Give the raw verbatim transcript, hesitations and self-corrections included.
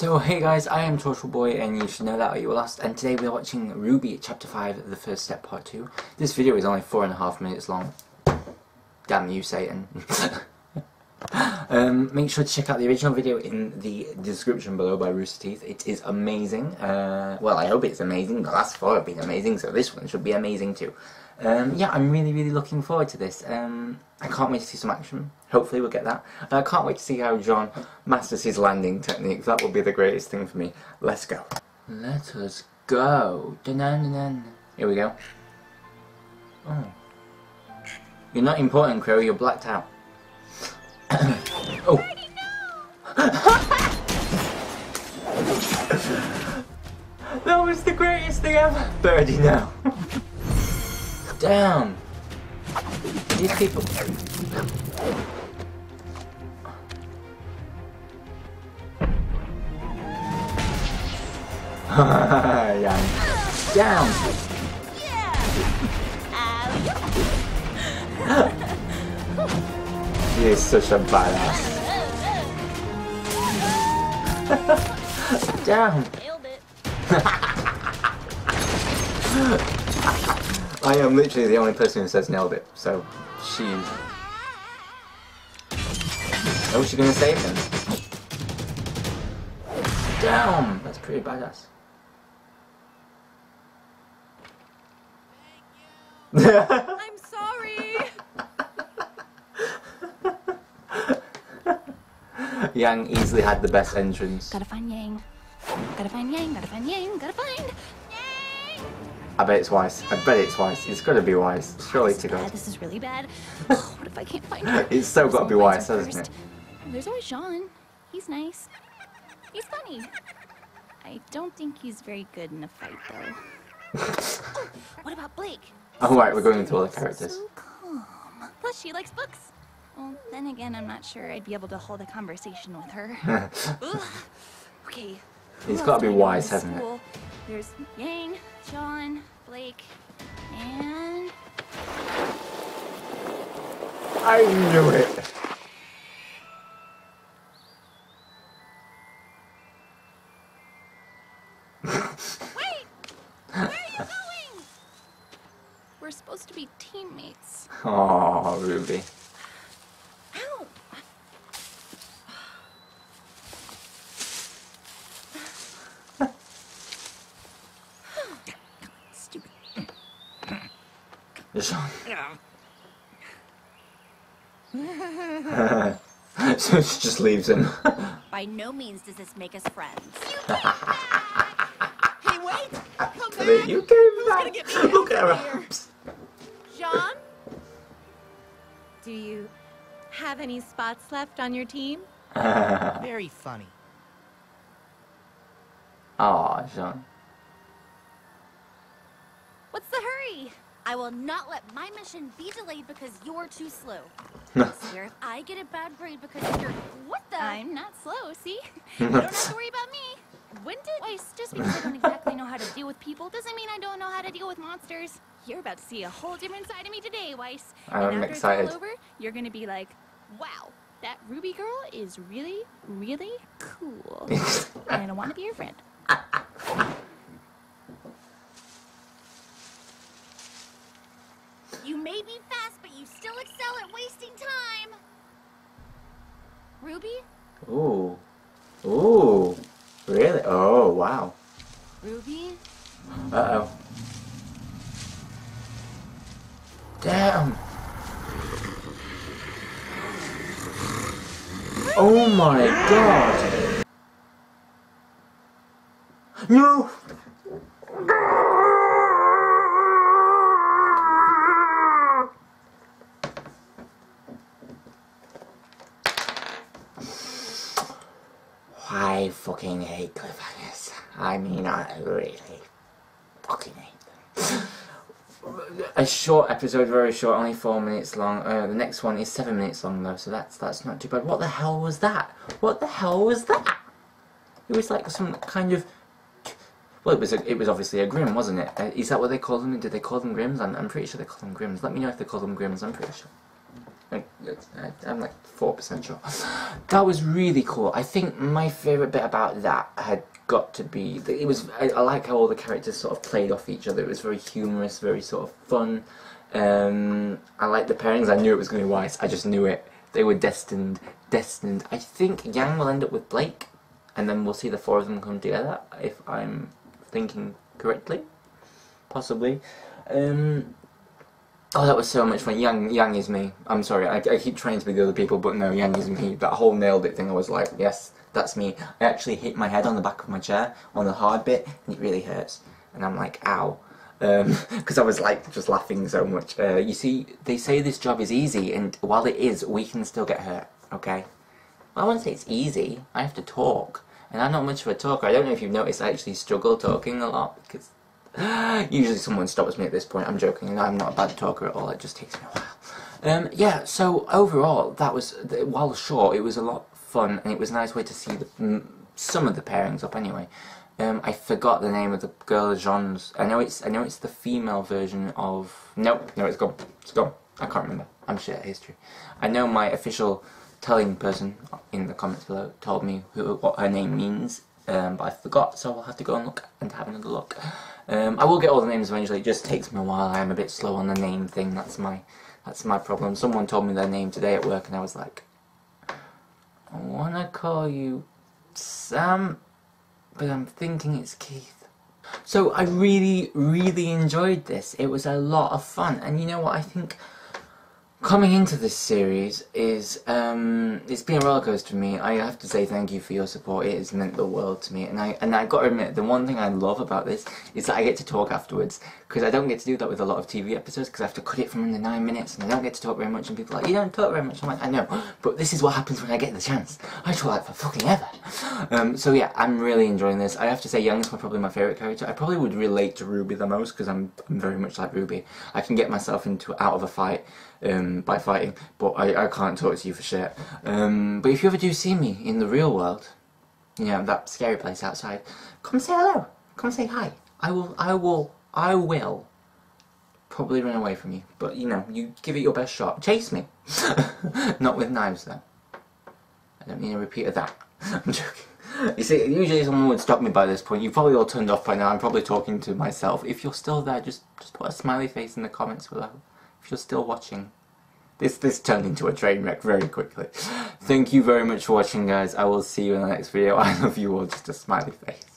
So hey guys, I am Torchwood Boy and you should know that or you were lost, and today we're watching RWBY Chapter five, The First Step Part two. This video is only four and a half minutes long. Damn you, Satan. um, make sure to check out the original video in the description below by Rooster Teeth. It is amazing. Uh, well, I hope it's amazing. The last four have been amazing, so this one should be amazing too. Um, yeah, I'm really, really looking forward to this. Um, I can't wait to see some action. Hopefully we'll get that. And I can't wait to see how Jaune masters his landing technique. That will be the greatest thing for me. Let's go. Let us go. Dun-dun-dun-dun. Here we go. Oh. You're not important, Qrow. You're blacked out. Oh. That was the greatest thing ever. Birdie now. Down! These people... Yang. Down! He is such a badass. Down! I am literally the only person who says nailed it, so she... Oh, she's gonna save him. Damn! That's pretty badass. I'm sorry! Yang easily had the best entrance. Gotta find Yang. Gotta find Yang, gotta find Yang, gotta find... I bet it's Weiss. I bet it's Weiss. It's gotta be Weiss. Surely to God. This is really bad. Oh, what if I can't find her? It's so gotta be Weiss, hasn't it? There's always Jaune. He's nice. He's funny. I don't think he's very good in a fight, though. Oh, what about Blake? Oh, right, we're going into all the characters. So calm. Plus, she likes books. Well, then again, I'm not sure I'd be able to hold a conversation with her. Okay. It's gotta be Weiss, hasn't it? There's Yang, Jaune, Blake, and... I knew it! Wait! Where are you going? We're supposed to be teammates. Aw, Ruby. Ow! So she just leaves him. By no means does this make us friends. Hey, wait! Come back! You came back! Look at her! Jaune? Do you have any spots left on your team? Very funny. Aw, Jaune. What's the hurry? I will not let my mission be delayed because you're too slow. I swear if I get a bad grade because you're... What the? I'm not slow, see? You don't have to worry about me. When did... Wait, just because I don't exactly know how to deal with people doesn't mean I don't know how to deal with monsters. You're about to see a whole different side of me today, Weiss. I'm and after excited. It's all over, you're going to be like, wow, that Ruby girl is really, really cool. And I want to be your friend. You may be fast, but you still excel at wasting time. Ruby? Ooh. Ooh. Really? Oh, wow. Ruby? Uh-oh. Damn. Ruby! Oh my God. No! I fucking hate cliffhangers. I mean, I really fucking hate them. A short episode, very short, only four minutes long. Uh, the next one is seven minutes long though, so that's that's not too bad. What the hell was that? What the hell was that? It was like some kind of... Well, it was a, it was obviously a Grimm, wasn't it? Uh, is that what they call them? Did they call them Grimms? I'm, I'm pretty sure they call them Grimms. Let me know if they call them Grimms. I'm pretty sure. Like, I'm like four percent sure. That was really cool. I think my favourite bit about that had got to be... That it was. I, I like how all the characters sort of played off each other. It was very humorous, very sort of fun. Um, I liked the pairings. I knew it was going to be Weiss. I just knew it. They were destined. Destined. I think Yang will end up with Blake, and then we'll see the four of them come together, if I'm thinking correctly. Possibly. Um... Oh, that was so much fun. Yang, Yang is me. I'm sorry, I, I keep trying to be the other people, but no, Yang is me. That whole nailed it thing, I was like, yes, that's me. I actually hit my head on the back of my chair, on the hard bit, and it really hurts. And I'm like, ow. Because um, I was like, just laughing so much. Uh, you see, they say this job is easy, and while it is, we can still get hurt, okay? Well, I wouldn't say it's easy. I have to talk. And I'm not much of a talker. I don't know if you've noticed, I actually struggle talking a lot, because... Usually someone stops me at this point. I'm joking. I'm not a bad talker at all. It just takes me a while. Um, yeah. So overall, that was while short, it was a lot of fun, and it was a nice way to see the, some of the pairings up. Anyway, um, I forgot the name of the girl Jaune's. I know it's I know it's the female version of. Nope. No, it's gone. It's gone. I can't remember. I'm shit at history. I know my official telling person in the comments below told me who what her name means. Um, but I forgot, so I'll have to go and look and have another look. Um, I will get all the names eventually. It just takes me a while. I am a bit slow on the name thing. That's my, that's my problem. Someone told me their name today at work, and I was like, I want to call you Sam, but I'm thinking it's Keith. So I really, really enjoyed this. It was a lot of fun, and you know what? I think coming into this series is, um, it's been a rollercoaster for me. I have to say thank you for your support. It has meant the world to me, and I and I got to admit, the one thing I love about this is that I get to talk afterwards, because I don't get to do that with a lot of T V episodes, because I have to cut it from under nine minutes, and I don't get to talk very much, and people are like, you don't talk very much. I'm like, I know, but this is what happens when I get the chance. I talk like for fucking ever. Um, so yeah, I'm really enjoying this. I have to say, Yang is probably my favourite character. I probably would relate to Ruby the most, because I'm, I'm very much like Ruby. I can get myself into out of a fight. Um, by fighting, but I, I can't talk to you for shit. Um, but if you ever do see me in the real world, you know, that scary place outside, come say hello, come say hi. I will, I will, I will probably run away from you, but you know, you give it your best shot. Chase me. Not with knives though. I don't need a repeat of that. I'm joking. You see, usually someone would stop me by this point. You've probably all turned off by now. I'm probably talking to myself. If you're still there, just, just put a smiley face in the comments below. If you're still watching. This this turned into a train wreck very quickly. Thank you very much for watching, guys. I will see you in the next video. I love you all. Just a smiley face.